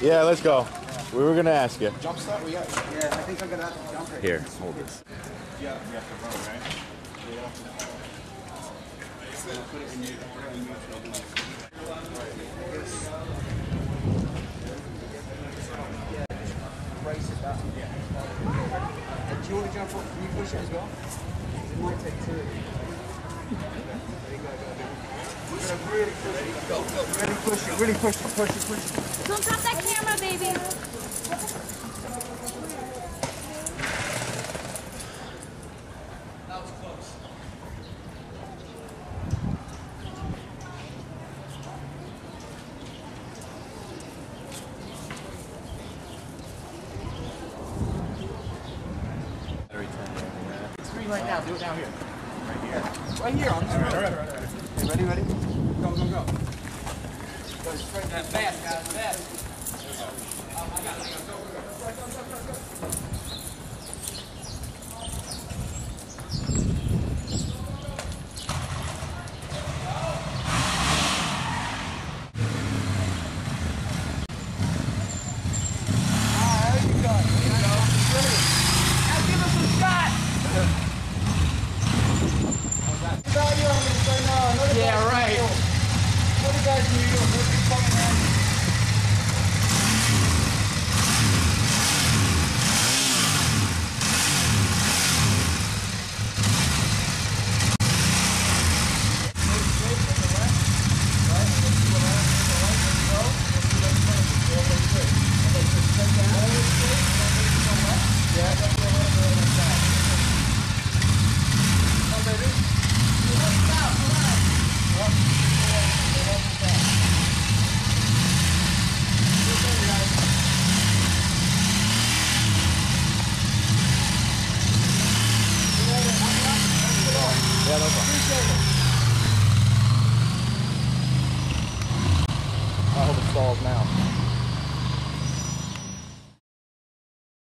Yeah, let's go. We were gonna ask you. Jump start? Yeah, I think I'm gonna have to jump right here. Hold this. Yeah, you have to run, right? Yeah. Put it in you. Brace it up. Yeah. Do you want to jump off? Can you push it as well? It might take two. There you go. We're going to really push it. Go, go. Really push it. Really push it. Push it. Push it. Don't drop that camera, baby. That was close. It's green right now. Do it down here. Right here. Right here. On the screen. All right. Ready? Go, go, go. Go straight. Fast, guys, fast.